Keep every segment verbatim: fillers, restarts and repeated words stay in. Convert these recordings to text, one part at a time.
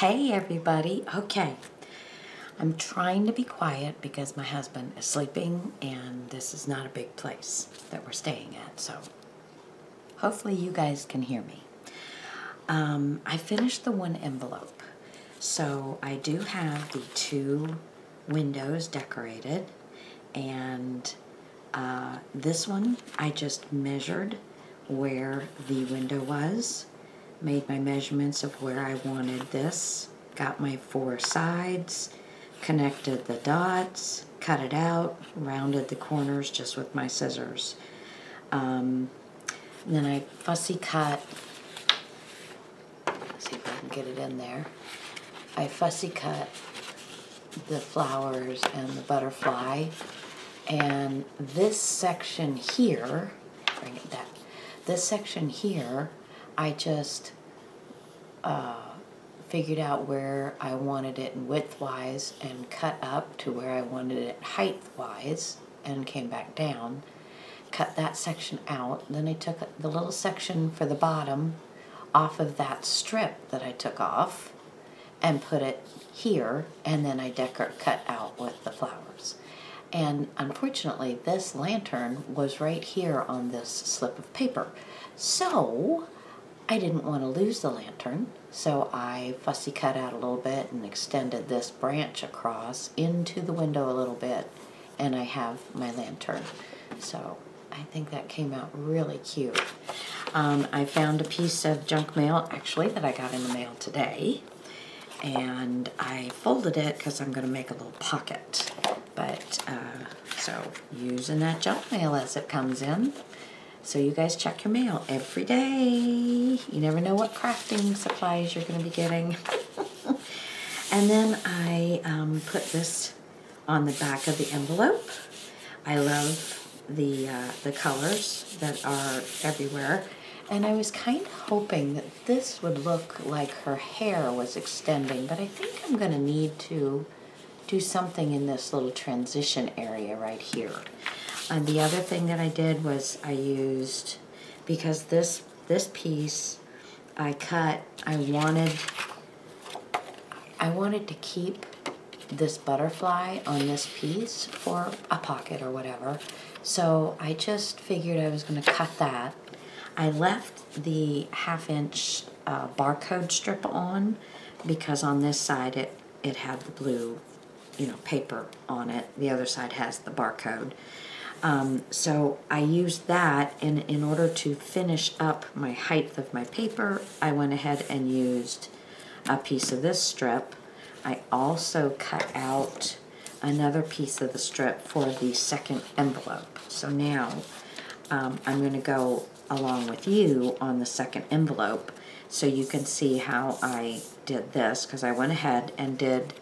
Hey everybody. Okay, I'm trying to be quiet because my husband is sleeping and this is not a big place that we're staying at, so hopefully you guys can hear me. Um, I finished the one envelope, so I do have the two windows decorated, and uh, this one I just measured where the window was, made my measurements of where I wanted this, got my four sides, connected the dots, cut it out, rounded the corners just with my scissors. Um, then I fussy cut, let's see if I can get it in there, I fussy cut the flowers and the butterfly, and this section here, bring it back, this section here I just uh, figured out where I wanted it widthwise and cut up to where I wanted it heightwise and came back down, cut that section out. Then I took the little section for the bottom off of that strip that I took off and put it here, and then I decor- cut out with the flowers. And unfortunately, this lantern was right here on this slip of paper. So I didn't want to lose the lantern, so I fussy cut out a little bit and extended this branch across into the window a little bit, and I have my lantern. So I think that came out really cute. Um, I found a piece of junk mail, actually, that I got in the mail today, and I folded it because I'm going to make a little pocket. But, uh, so, using that junk mail as it comes in. So you guys check your mail every day. You never know what crafting supplies you're going to be getting. And then I um, put this on the back of the envelope. I love the, uh, the colors that are everywhere. And I was kind of hoping that this would look like her hair was extending, but I think I'm going to need to do something in this little transition area right here. And the other thing that I did was I used, because this this piece I cut, I wanted I wanted to keep this butterfly on this piece for a pocket or whatever. So I just figured I was going to cut that. I left the half inch uh, barcode strip on because on this side it it had the blue, you know, paper on it. The other side has the barcode. Um, so I used that, and in order to finish up my height of my paper, I went ahead and used a piece of this strip. I also cut out another piece of the strip for the second envelope. So now um, I'm going to go along with you on the second envelope so you can see how I did this, because I went ahead and did,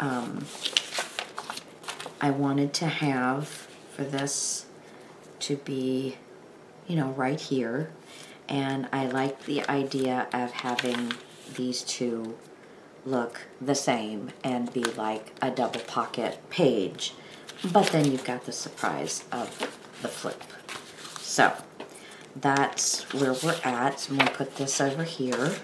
um, I wanted to have for this to be, you know, right here. And I like the idea of having these two look the same and be like a double pocket page. But then you've got the surprise of the flip. So that's where we're at. So I'm gonna put this over here.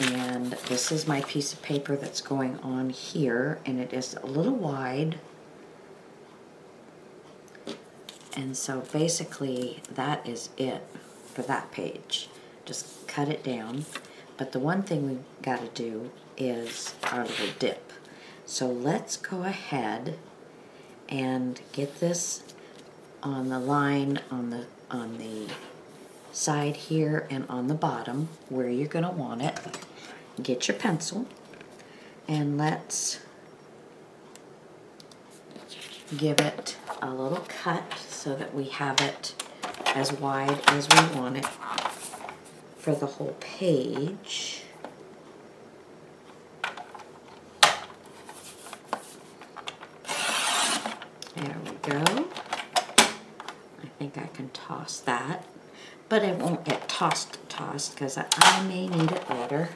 And this is my piece of paper that's going on here, and it is a little wide. And so basically that is it for that page. Just cut it down. But the one thing we got to do is our little dip. So let's go ahead and get this on the line on the on the side here and on the bottom where you're going to want it. Get your pencil and let's give it a little cut so that we have it as wide as we want it for the whole page. There we go. I think I can toss that, but it won't get tossed tossed because I, I may need it later.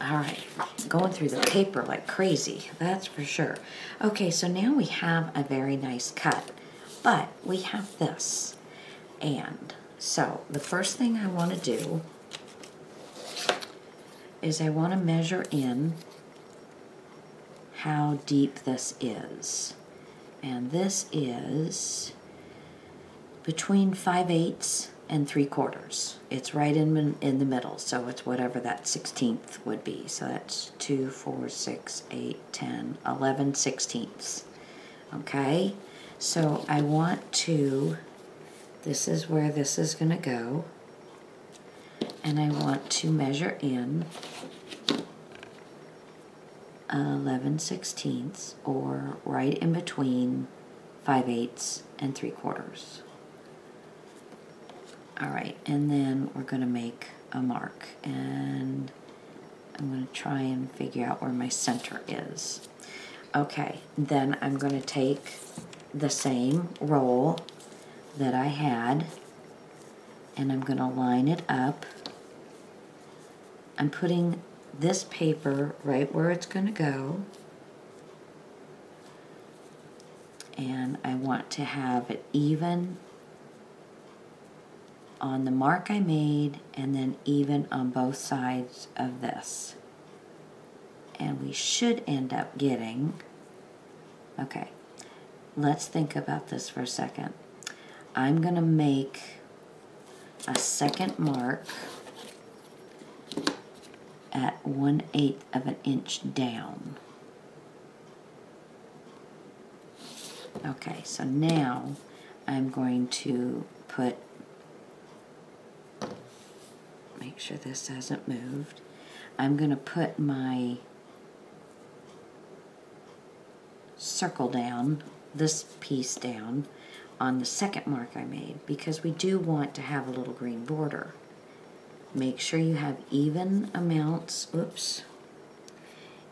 All right, going through the paper like crazy, that's for sure. Okay, so now we have a very nice cut, but we have this. And so the first thing I want to do is I want to measure in how deep this is. And this is between five eighths and three quarters. It's right in, in the middle, so it's whatever that sixteenth would be. So that's two, four, six, eight, ten, eleven sixteenths. Okay, so I want to, this is where this is going to go, and I want to measure in eleven sixteenths, or right in between five eighths and three quarters. All right, and then we're going to make a mark, and I'm going to try and figure out where my center is. Okay, then I'm going to take the same roll that I had, and I'm going to line it up. I'm putting this paper right where it's going to go, and I want to have it even on the mark I made, and then even on both sides of this. And we should end up getting, okay, let's think about this for a second. I'm gonna make a second mark at one eighth of an inch down. Okay, so now I'm going to put, make sure this hasn't moved. I'm going to put my circle down, this piece down, on the second mark I made, because we do want to have a little green border. Make sure you have even amounts, oops,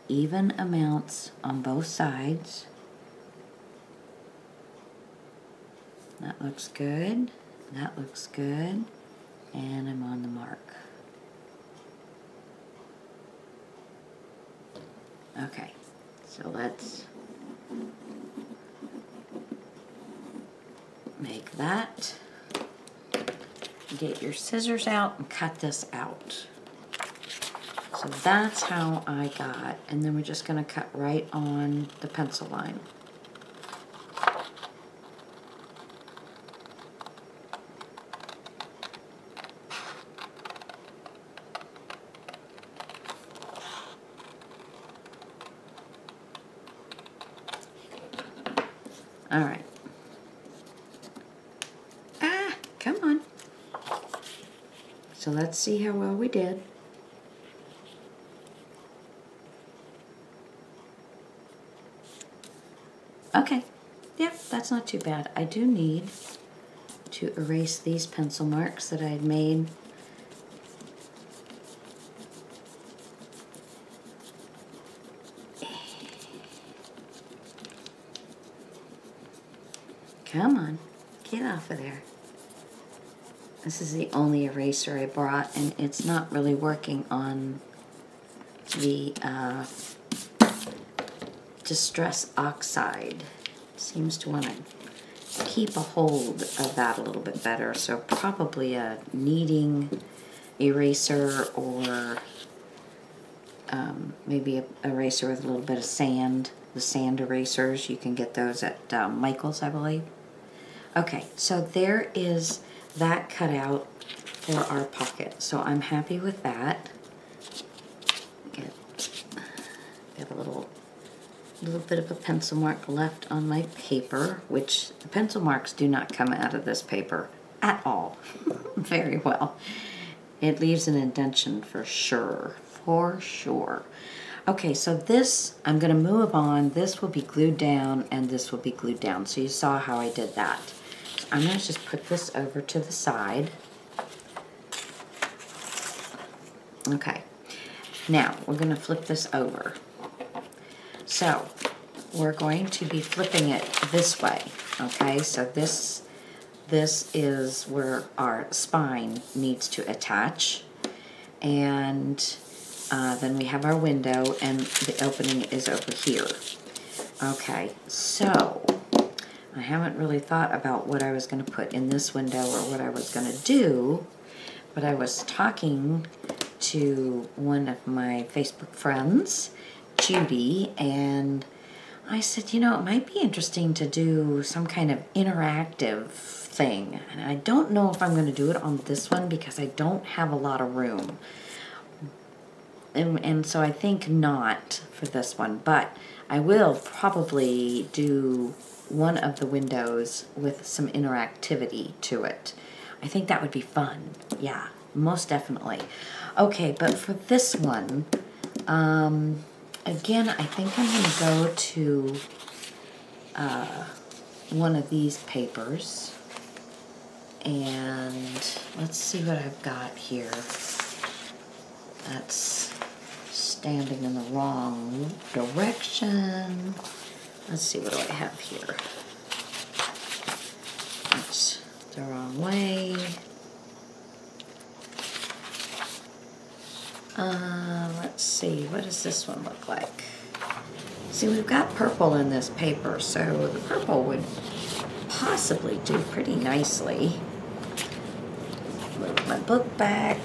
even amounts on both sides. That looks good, that looks good, and I'm on the mark. Okay, so let's make that. Get your scissors out and cut this out. So that's how I got, and then we're just going to cut right on the pencil line. All right. Ah, come on. So let's see how well we did. Okay, yeah, that's not too bad. I do need to erase these pencil marks that I had made. Come on, get off of there. This is the only eraser I brought, and it's not really working on the uh, Distress Oxide. It seems to want to keep a hold of that a little bit better, so probably a kneading eraser, or um, maybe an eraser with a little bit of sand. The sand erasers, you can get those at uh, Michael's, I believe. Okay, so there is that cut out for our pocket. So I'm happy with that. Get, get a little, little bit of a pencil mark left on my paper, which the pencil marks do not come out of this paper at all. Very well. It leaves an indentation for sure, for sure. Okay, so this, I'm going to move on. This will be glued down, and this will be glued down. So you saw how I did that. So I'm going to just put this over to the side. Okay, now we're going to flip this over. So we're going to be flipping it this way. Okay, so this, this is where our spine needs to attach. And Uh, then we have our window, and the opening is over here. Okay, so I haven't really thought about what I was going to put in this window or what I was going to do, but I was talking to one of my Facebook friends, Judy, and I said, you know, it might be interesting to do some kind of interactive thing. And I don't know if I'm going to do it on this one because I don't have a lot of room. And, and so I think not for this one, but I will probably do one of the windows with some interactivity to it. I think that would be fun. Yeah, most definitely. Okay, but for this one, um... again, I think I'm going to go to uh, one of these papers, and let's see what I've got here. That's standing in the wrong direction. Let's see, what do I have here? That's the wrong way. Uh, let's see, what does this one look like? See, we've got purple in this paper, so the purple would possibly do pretty nicely. Move my book back.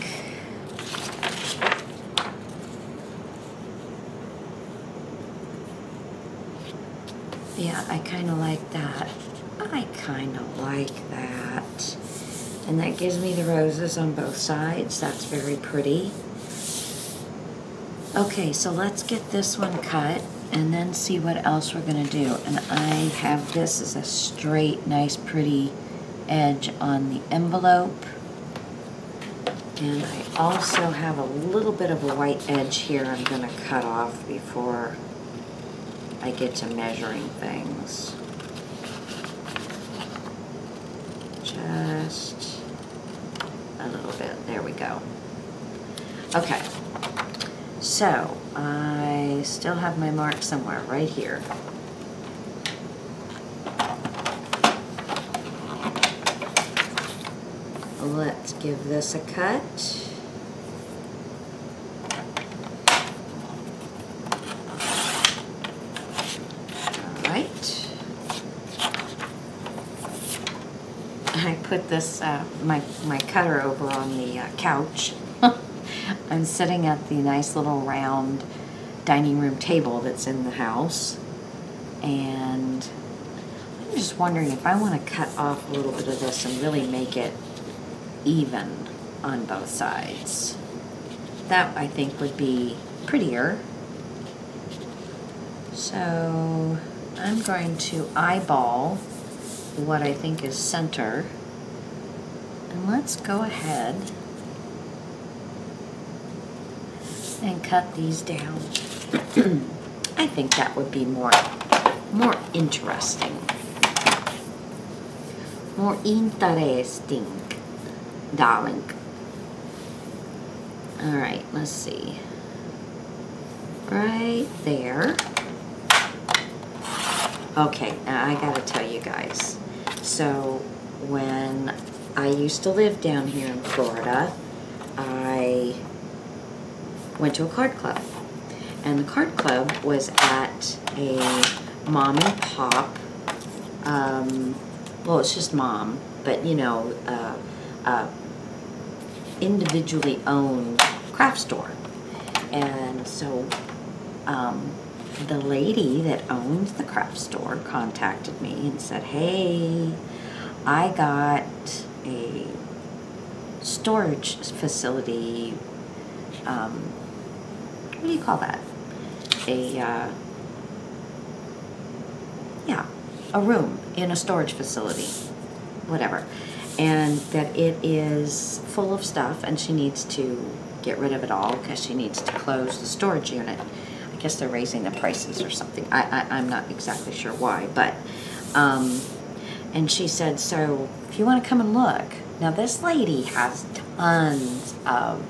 Yeah, I kind of like that. I kind of like that. And that gives me the roses on both sides. That's very pretty. Okay, so let's get this one cut and then see what else we're going to do. And I have this as a straight, nice, pretty edge on the envelope. And I also have a little bit of a white edge here I'm going to cut off before I get to measuring things. Just a little bit. There we go. Okay. So, I still have my mark somewhere, right here. Let's give this a cut. All right. I put this, uh, my, my cutter over on the uh, couch. I'm sitting at the nice little round dining room table that's in the house, and I'm just wondering if I want to cut off a little bit of this and really make it even on both sides. That, I think, would be prettier. So I'm going to eyeball what I think is center, and let's go ahead and cut these down. I think that would be more, more interesting. More interesting, darling. All right, let's see. Right there. Okay, now I gotta tell you guys. So when I used to live down here in Florida, I went to a card club, and the card club was at a mom and pop, um, well, it's just mom, but you know, uh, uh, individually owned craft store. And so um, the lady that owns the craft store contacted me and said, hey, I got a storage facility, um, what do you call that? A, uh, yeah, a room in a storage facility, whatever. And that it is full of stuff, and she needs to get rid of it all because she needs to close the storage unit. I guess they're raising the prices or something. I, I, I'm not exactly sure why, but, um, and she said, so if you want to come and look. Now this lady has tons of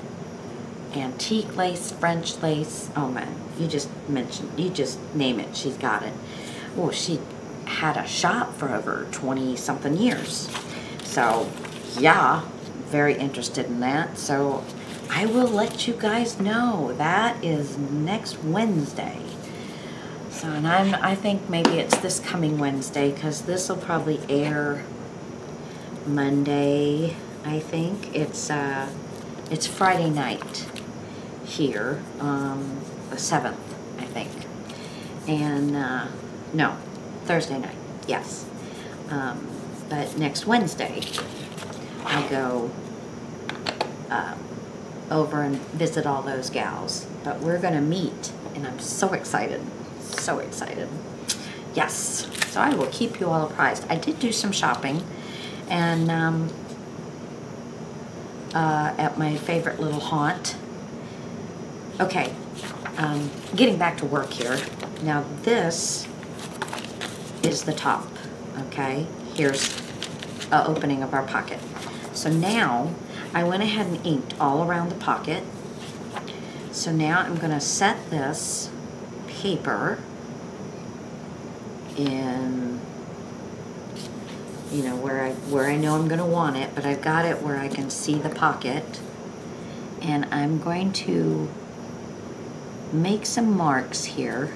antique lace, French lace, oh man, you just mentioned, you just name it, she's got it. Well, she had a shop for over twenty something years. So, yeah, very interested in that. So, I will let you guys know. That is next Wednesday. So, and I'm, I think maybe it's this coming Wednesday, because this will probably air Monday, I think. It's, uh, it's Friday night. here, um, the seventh, I think. And, uh, no, Thursday night, yes. Um, but next Wednesday, I go uh, over and visit all those gals. But we're going to meet, and I'm so excited, so excited. Yes, so I will keep you all apprised. I did do some shopping, and um, uh, at my favorite little haunt. Okay, um, getting back to work here. Now this is the top, okay? Here's an opening of our pocket. So now I went ahead and inked all around the pocket. So now I'm going to set this paper in, you know, where I, where I know I'm going to want it, but I've got it where I can see the pocket. And I'm going to make some marks here,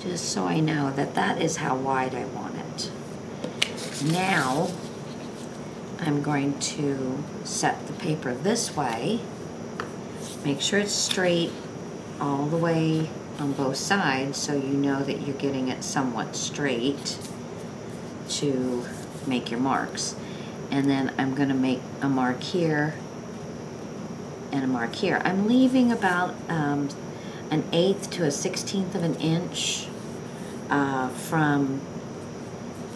just so I know that that is how wide I want it. Now, I'm going to set the paper this way, make sure it's straight all the way on both sides so you know that you're getting it somewhat straight to make your marks. And then I'm going to make a mark here and a mark here. I'm leaving about um, an eighth to a sixteenth of an inch uh, from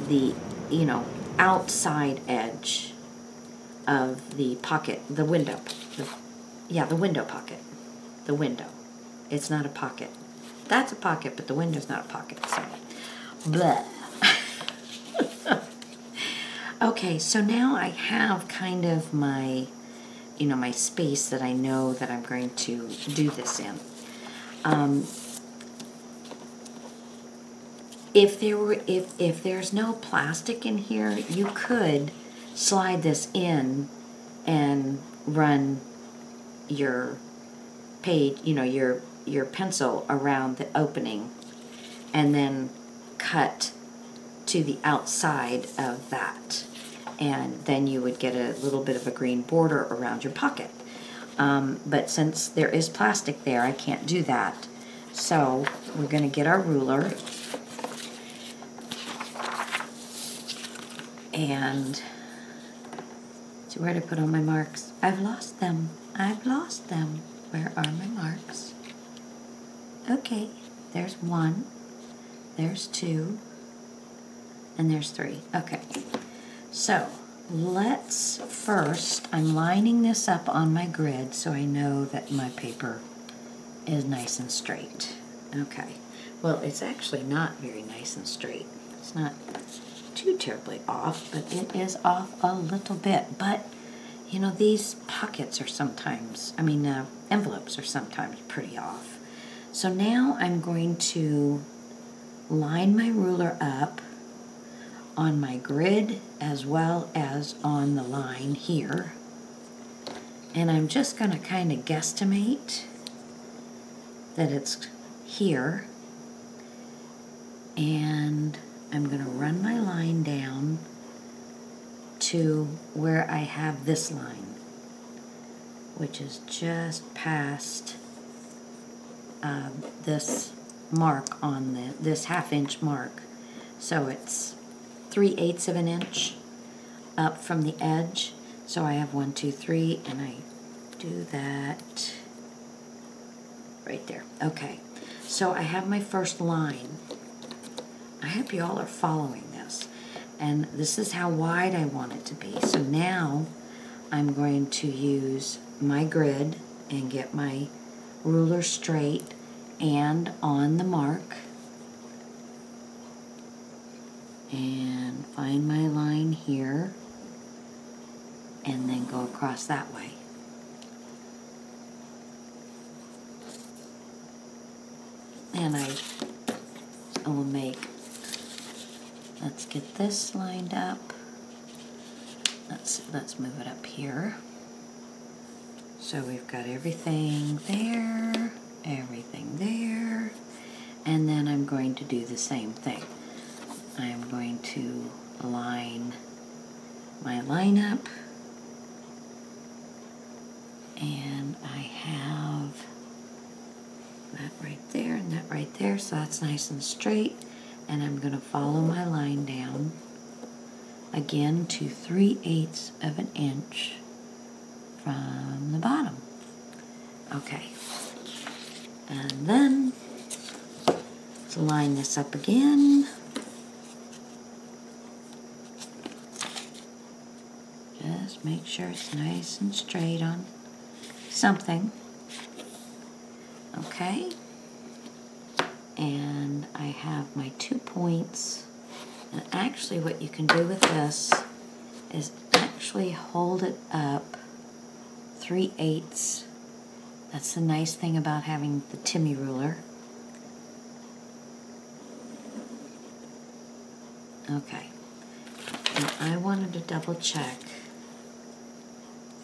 the, you know, outside edge of the pocket, the window, the, yeah, the window pocket, the window. It's not a pocket. That's a pocket, but the window's not a pocket, so, bleh. Okay, so now I have kind of my, you know, my space that I know that I'm going to do this in. Um, if there were, if, if there's no plastic in here, you could slide this in and run your page, you know, your, your pencil around the opening and then cut to the outside of that. And then you would get a little bit of a green border around your pocket. Um, but since there is plastic there, I can't do that. So we're going to get our ruler and so where did I put all my marks? I've lost them. I've lost them. Where are my marks? Okay, there's one, there's two, and there's three. Okay, so let's first, I'm lining this up on my grid so I know that my paper is nice and straight. Okay, well, it's actually not very nice and straight. It's not too terribly off, but it is off a little bit. But, you know, these pockets are sometimes, I mean, uh, envelopes are sometimes pretty off. So now I'm going to line my ruler up on my grid as well as on the line here. And I'm just going to kind of guesstimate that it's here. And I'm going to run my line down to where I have this line, which is just past uh, this mark on the, this half inch mark. So it's three eighths of an inch up from the edge. So I have one, two, three, and I do that right there. Okay, so I have my first line. I hope you all are following this. And this is how wide I want it to be. So now I'm going to use my grid and get my ruler straight and on the mark. And find my line here. And then go across that way. And I will make, let's get this lined up. Let's, let's move it up here. So we've got everything there, everything there. And then I'm going to do the same thing. I'm going to line my line up and I have that right there and that right there, so that's nice and straight. And I'm going to follow my line down again to three eighths of an inch from the bottom. Okay, and then let's line this up again, just make sure it's nice and straight on something. Okay, and I have my two points. And actually what you can do with this is actually hold it up three eighths. That's the nice thing about having the Timmy ruler. Okay, and I wanted to double check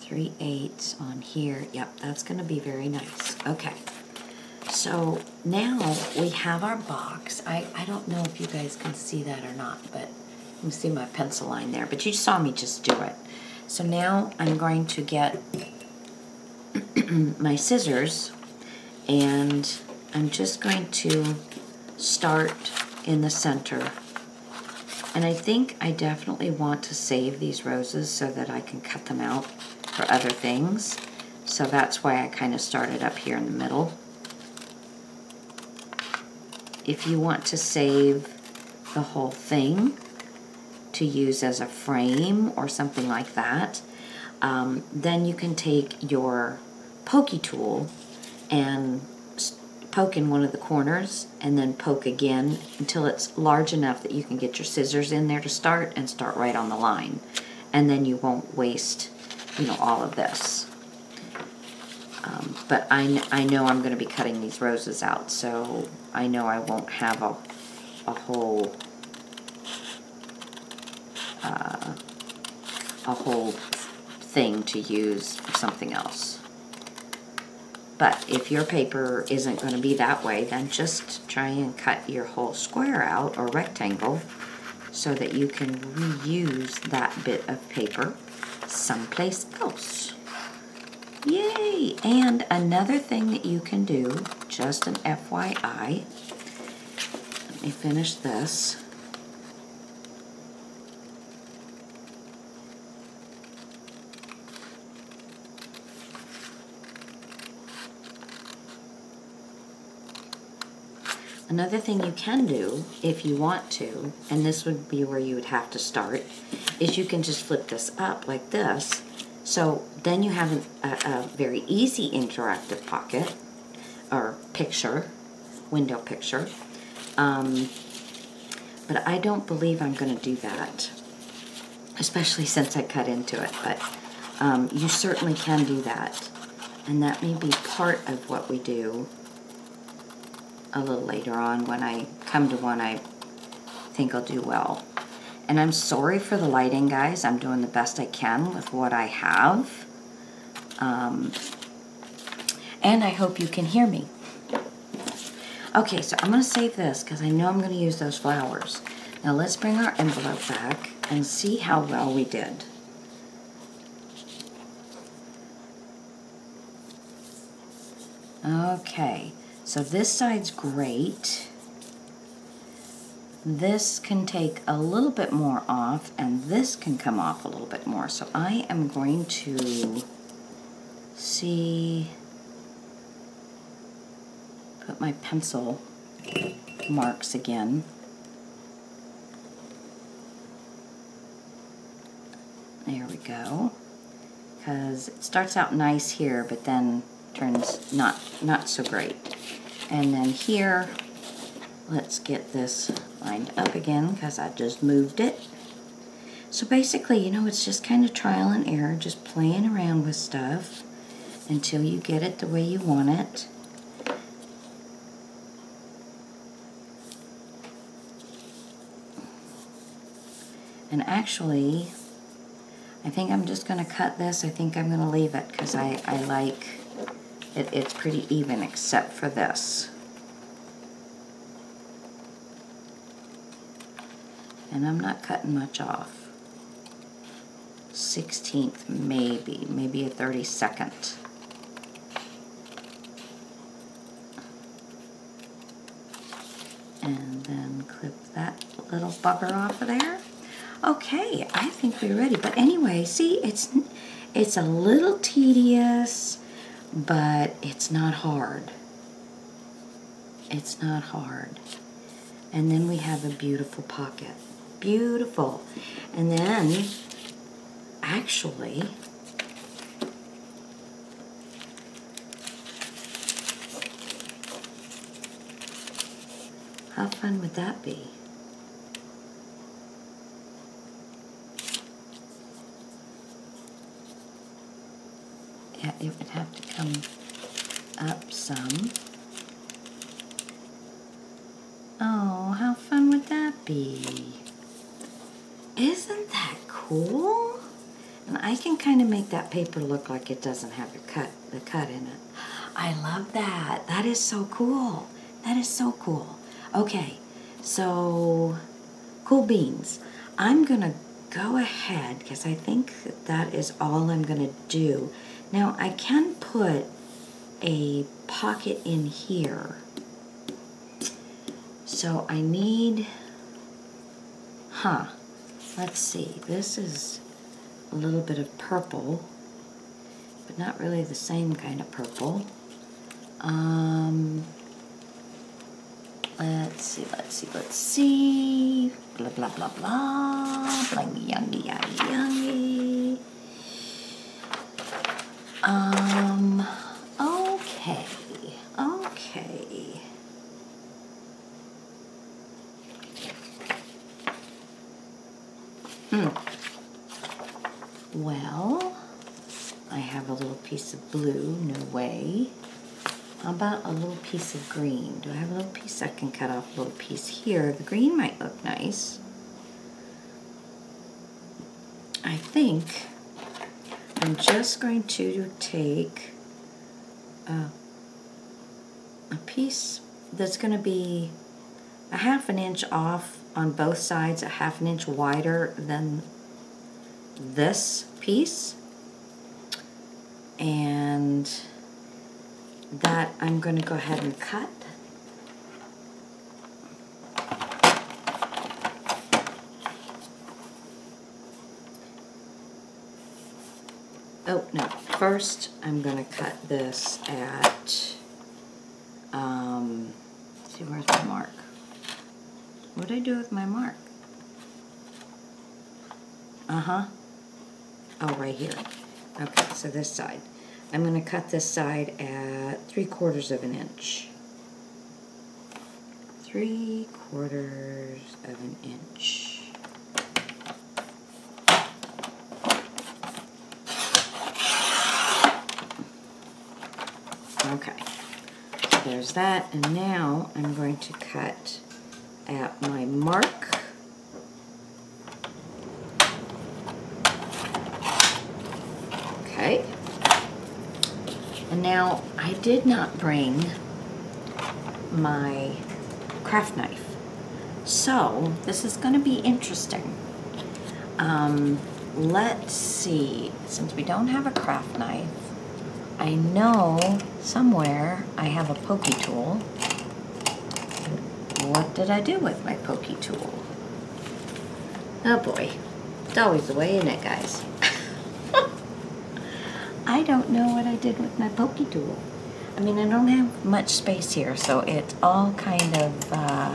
three eighths on here. Yep, that's going to be very nice. Okay. So now we have our box. I, I don't know if you guys can see that or not, but you can see my pencil line there. But you saw me just do it. So now I'm going to get my scissors, and I'm just going to start in the center. And I think I definitely want to save these roses so that I can cut them out for other things. So that's why I kind of started up here in the middle. If you want to save the whole thing to use as a frame or something like that, um, then you can take your pokey tool and poke in one of the corners and then poke again until it's large enough that you can get your scissors in there to start and start right on the line. And then you won't waste, you know, all of this. Um, but I, I know I'm going to be cutting these roses out, so I know I won't have a, a whole uh, a whole thing to use for something else. But if your paper isn't going to be that way, then just try and cut your whole square out or rectangle so that you can reuse that bit of paper someplace else. Yay! And another thing that you can do, just an F Y I, let me finish this. Another thing you can do, if you want to, and this would be where you would have to start, is you can just flip this up like this. So then you have a, a very easy interactive pocket or picture, window picture. Um, but I don't believe I'm going to do that, especially since I cut into it. But um, you certainly can do that. And that may be part of what we do a little later on when I come to one I think I'll do well. And I'm sorry for the lighting, guys. I'm doing the best I can with what I have. Um, and I hope you can hear me. Okay, so I'm going to save this because I know I'm going to use those flowers. Now let's bring our envelope back and see how well we did. Okay, so this side's great. This can take a little bit more off, and this can come off a little bit more. So I am going to see, put my pencil marks again. There we go. Because it starts out nice here, but then turns not, not so great. And then here, let's get this lined up again because I just moved it. So basically, you know, it's just kind of trial and error, just playing around with stuff until you get it the way you want it. And actually, I think I'm just going to cut this. I think I'm going to leave it because I, I like it. It's pretty even except for this. And I'm not cutting much off. sixteenth maybe, maybe a thirty-second. clip that little bugger off of there. Okay, I think we're ready. But anyway, see, it's it's a little tedious, but it's not hard. It's not hard. And then we have a beautiful pocket. Beautiful. And then, actually, how fun would that be? Yeah, it would have to come up some. Oh, how fun would that be? Isn't that cool? And I can kind of make that paper look like it doesn't have a cut, the cut in it. I love that. That is so cool. That is so cool. Okay, so cool beans. I'm going to go ahead because I think that, that is all I'm going to do. Now, I can put a pocket in here. So I need, huh, let's see, this is a little bit of purple, but not really the same kind of purple. Um, let's see, let's see, let's see, blah, blah, blah, blah, blangy, yungy, yungy, yungy. Um, okay, okay. Hmm. Well, I have a little piece of blue, no way. How about a little piece of green? Do I have a little piece? I can cut off a little piece here. The green might look nice. I think I'm just going to take a, a piece that's going to be a half an inch off on both sides, a half an inch wider than this piece, and that I'm going to go ahead and cut. Oh no, first I'm going to cut this at, um, let's see, where's my mark? What did I do with my mark? Uh-huh. Oh, right here. Okay, so this side. I'm going to cut this side at three quarters of an inch. Three quarters of an inch. Okay. So there's that, and now I'm going to cut at my mark. Okay. And now I did not bring my craft knife. So this is going to be interesting. Um, let's see. Since we don't have a craft knife, I know somewhere I have a pokey tool. What did I do with my pokey tool? Oh boy, it's always the way, isn't it, guys? I don't know what I did with my pokey tool. I mean, I don't have much space here, so it's all kind of, uh,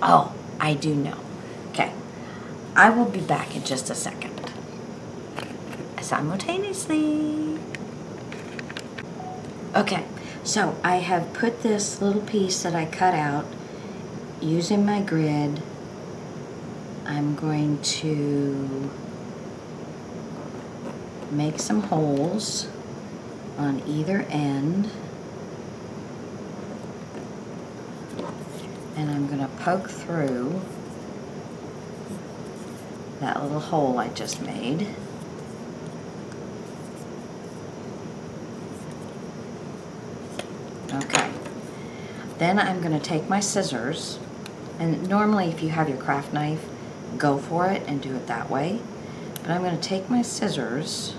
oh, I do know. Okay, I will be back in just a second. Simultaneously. Okay, so I have put this little piece that I cut out using my grid. I'm going to make some holes on either end, and I'm going to poke through that little hole I just made. Okay, then I'm going to take my scissors. And normally if you have your craft knife, go for it and do it that way. But I'm going to take my scissors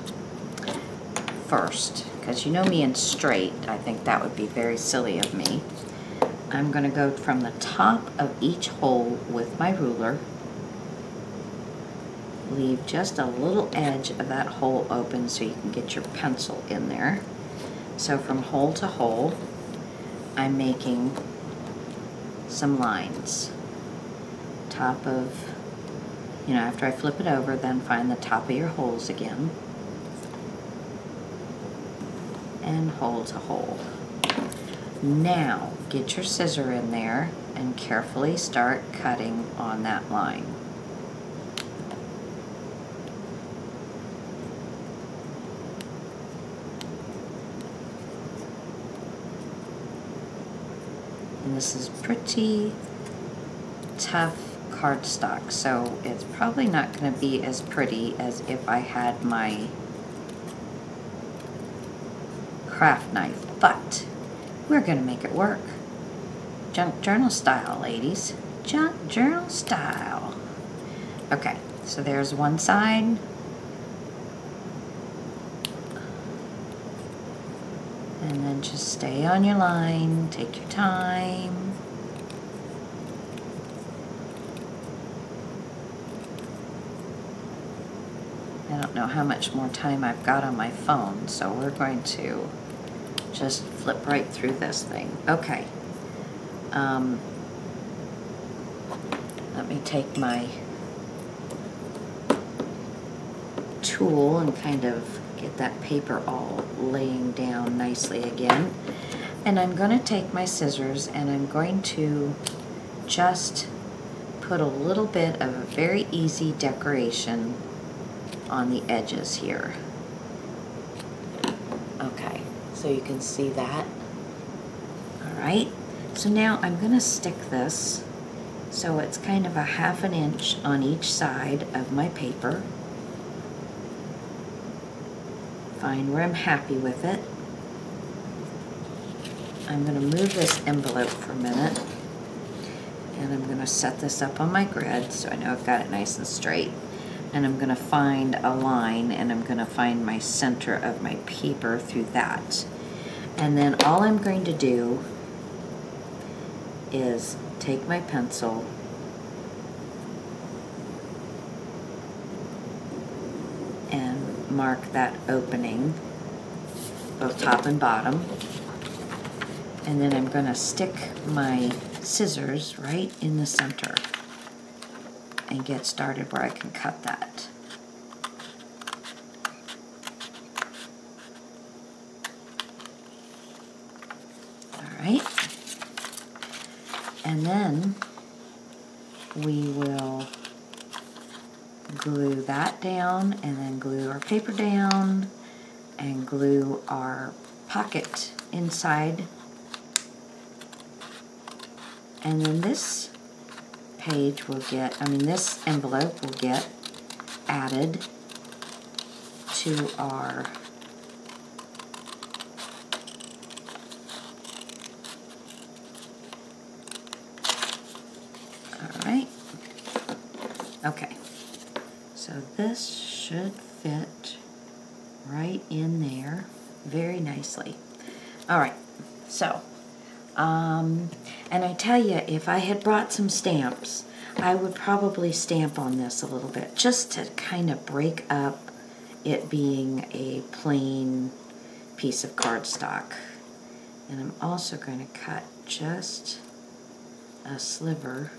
first, because you know me, and straight. I think that would be very silly of me. I'm going to go from the top of each hole with my ruler, leave just a little edge of that hole open so you can get your pencil in there. So from hole to hole, I'm making some lines. Top of, you know, after I flip it over, then find the top of your holes again. And hole to hole. Now, get your scissor in there and carefully start cutting on that line. And this is pretty tough cardstock, so it's probably not going to be as pretty as if I had my craft knife, but we're going to make it work. Junk journal style, ladies. Junk journal style. Okay, so there's one side. And then just stay on your line, take your time. I don't know how much more time I've got on my phone, so we're going to just flip right through this thing. Okay. Um, let me take my tool and kind of get that paper all laying down nicely again. And I'm going to take my scissors and I'm going to just put a little bit of a very easy decoration on the edges here. Okay, so you can see that. All right, so now I'm going to stick this so it's kind of a half an inch on each side of my paper. Find where I'm happy with it. I'm going to move this envelope for a minute and I'm going to set this up on my grid so I know I've got it nice and straight. And I'm going to find a line and I'm going to find my center of my paper through that. And then all I'm going to do is take my pencil and mark that opening, both top and bottom. And then I'm going to stick my scissors right in the center and get started where I can cut that. All right. And then we will glue that down and then glue our paper down and glue our pocket inside. And then this page will get, I mean this envelope will get added to our all right. Okay. So this should fit right in there very nicely. All right. So Um, and I tell you, if I had brought some stamps, I would probably stamp on this a little bit just to kind of break up it being a plain piece of cardstock. And I'm also going to cut just a sliver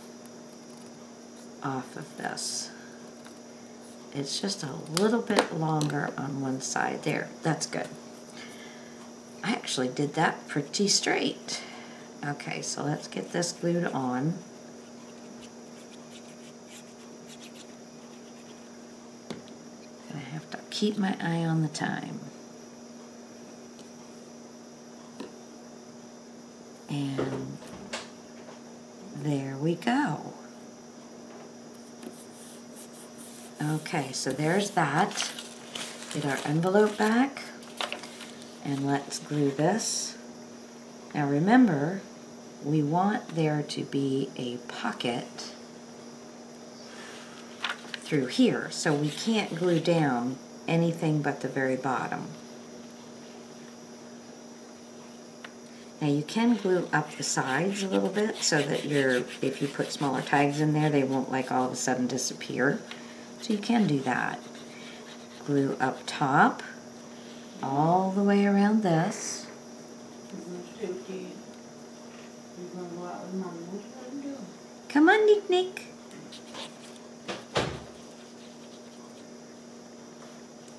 off of this. It's just a little bit longer on one side there. That's good. I actually did that pretty straight. Okay, so let's get this glued on. I have to keep my eye on the time. And there we go. Okay, so there's that. Get our envelope back. And let's glue this. Now remember, we want there to be a pocket through here, so we can't glue down anything but the very bottom. Now you can glue up the sides a little bit so that you're, if you put smaller tags in there, they won't like all of a sudden disappear. So you can do that. Glue up top, all the way around this. Come on, Nick Nick.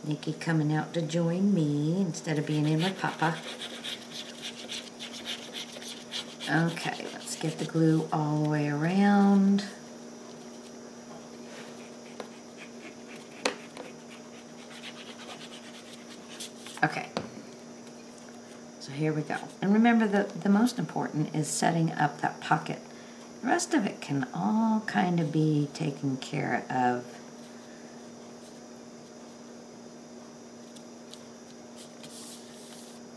Nikki coming out to join me instead of being in with Papa. Okay, let's get the glue all the way around. Okay, so here we go. And remember, the, the most important is setting up that pocket. The rest of it can all kind of be taken care of.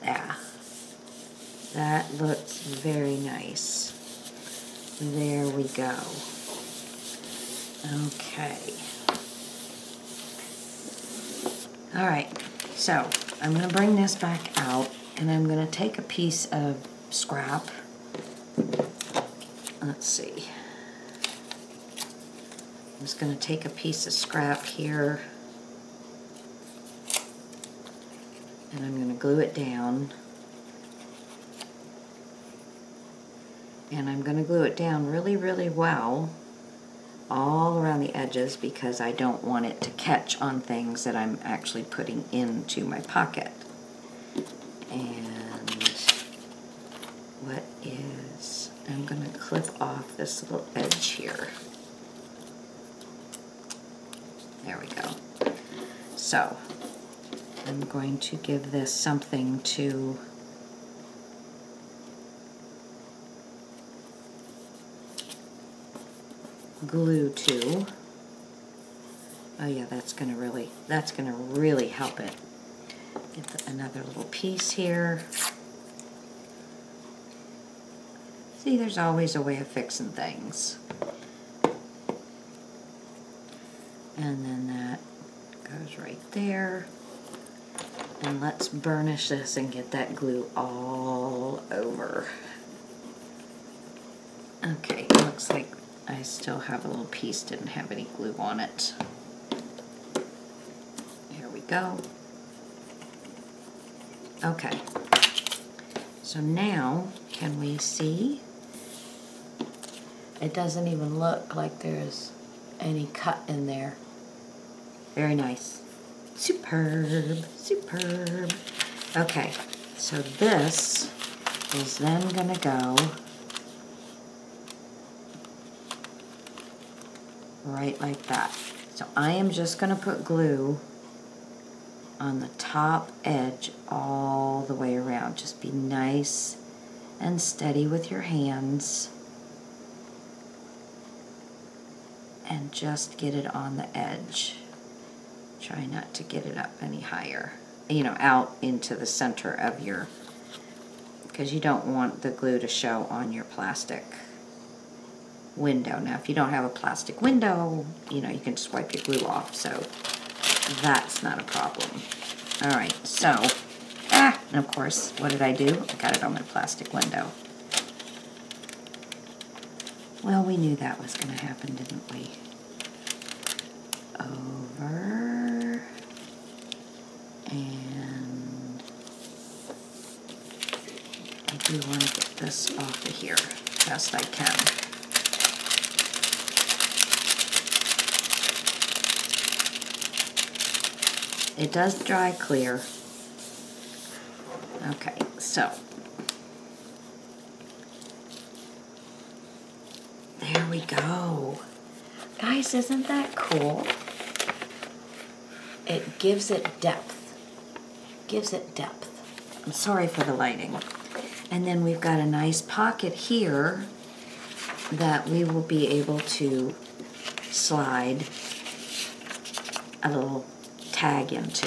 Yeah, that looks very nice. There we go. Okay. All right, so I'm going to bring this back out, and I'm going to take a piece of scrap. Let's see. I'm just going to take a piece of scrap here, and I'm going to glue it down. And I'm going to glue it down really, really well all around the edges, because I don't want it to catch on things that I'm actually putting into my pocket. And what is, I'm going to clip off this little edge here. There we go. So I'm going to give this something to glue to. Oh yeah, that's gonna really that's gonna really help it. Get the, another little piece here. See, there's always a way of fixing things. And then that goes right there. And let's burnish this and get that glue all over. Okay, looks like I still have a little piece, didn't have any glue on it. Here we go. Okay, so now can we see? It doesn't even look like there's any cut in there. Very nice. Superb, superb. Okay, so this is then gonna go right like that. So I am just gonna put glue on the top edge all the way around. Just be nice and steady with your hands and just get it on the edge. Try not to get it up any higher, you know, out into the center of your, because you don't want the glue to show on your plastic window. Now, if you don't have a plastic window, you know, you can just wipe your glue off, so that's not a problem. All right, so, ah, and of course, what did I do? I got it on my plastic window. Well, we knew that was going to happen, didn't we? Over. And I do want to get this off of here best I can. It does dry clear. Okay, so there we go. Guys, isn't that cool? It gives it depth. Gives it depth. I'm sorry for the lighting. And then we've got a nice pocket here that we will be able to slide a little tag into.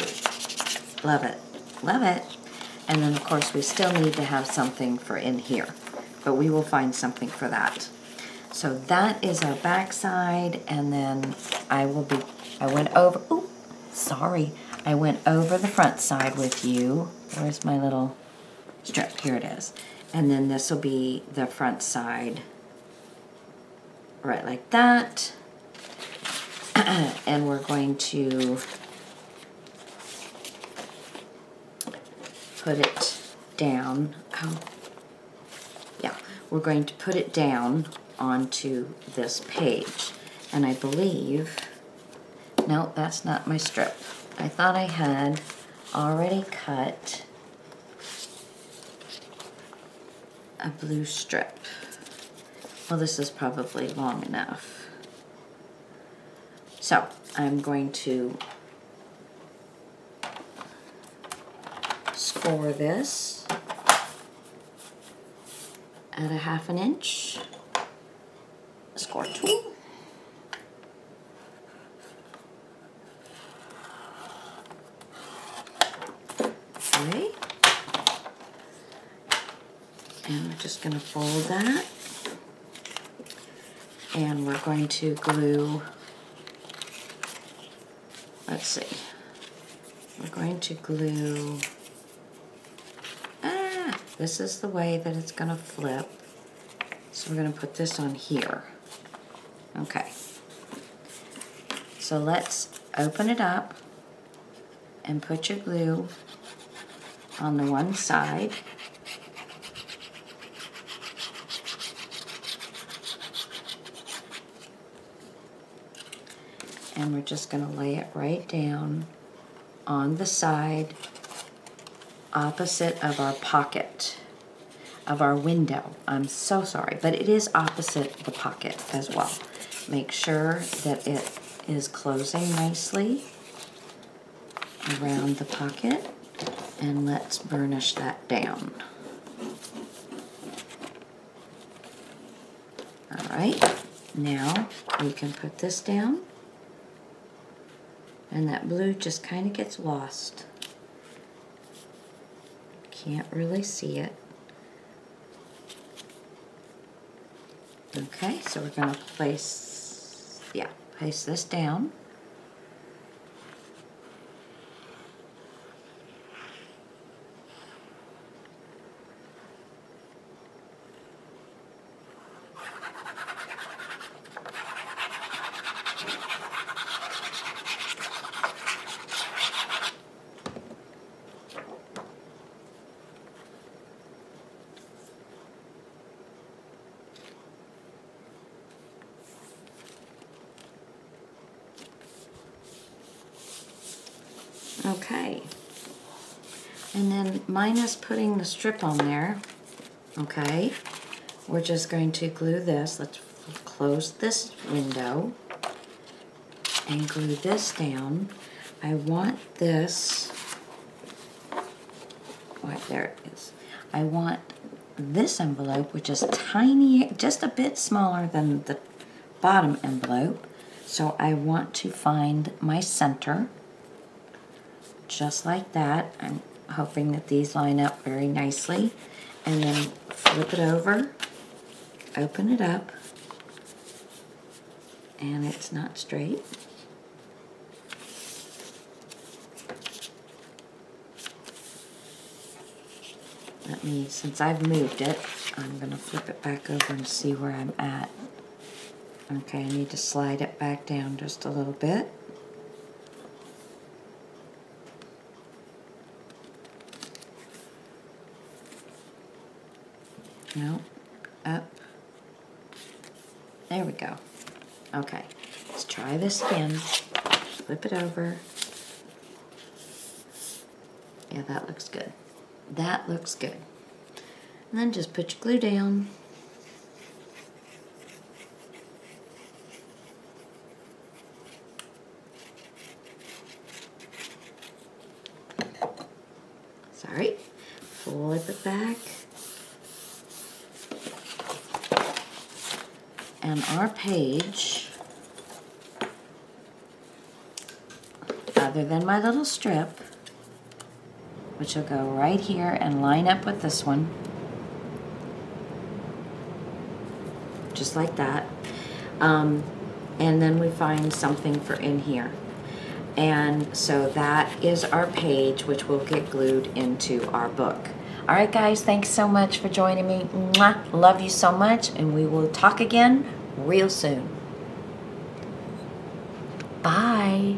Love it, love it. And then of course we still need to have something for in here, but we will find something for that. So that is our back side, and then I will be, I went over, ooh, sorry. I went over the front side with you. Where's my little strip? Here it is. And then this will be the front side, right like that. And we're going to put it down. Oh, yeah, we're going to put it down onto this page. And I believe, no, that's not my strip. I thought I had already cut a blue strip. Well, this is probably long enough. So I'm going to score this at a half an inch score tool. Okay. And we're just going to fold that, and we're going to glue, let's see, we're going to glue, ah, this is the way that it's going to flip, so we're going to put this on here. Okay, so let's open it up and put your glue on the one side. And we're just going to lay it right down on the side opposite of our pocket, of our window. I'm so sorry, but it is opposite the pocket as well. Make sure that it is closing nicely around the pocket, and let's burnish that down. All right, now we can put this down. And that blue just kind of gets lost. Can't really see it. Okay, so we're going to place, yeah, place this down. Okay, and then minus putting the strip on there, okay, we're just going to glue this. Let's close this window and glue this down. I want this, right, there it is. I want this envelope, which is tiny, just a bit smaller than the bottom envelope, so I want to find my center. Just like that. I'm hoping that these line up very nicely. And then flip it over, open it up, and it's not straight. Let me, since I've moved it, I'm going to flip it back over and see where I'm at. Okay, I need to slide it back down just a little bit. No, up, there we go. Okay, let's try this again, flip it over. Yeah, that looks good. That looks good. And then just put your glue down. Sorry, flip it back. And our page, other than my little strip, which will go right here and line up with this one, just like that. Um, and then we find something for in here. And so that is our page, which will get glued into our book. All right, guys, thanks so much for joining me. Mwah. Love you so much, and we will talk again real soon. Bye.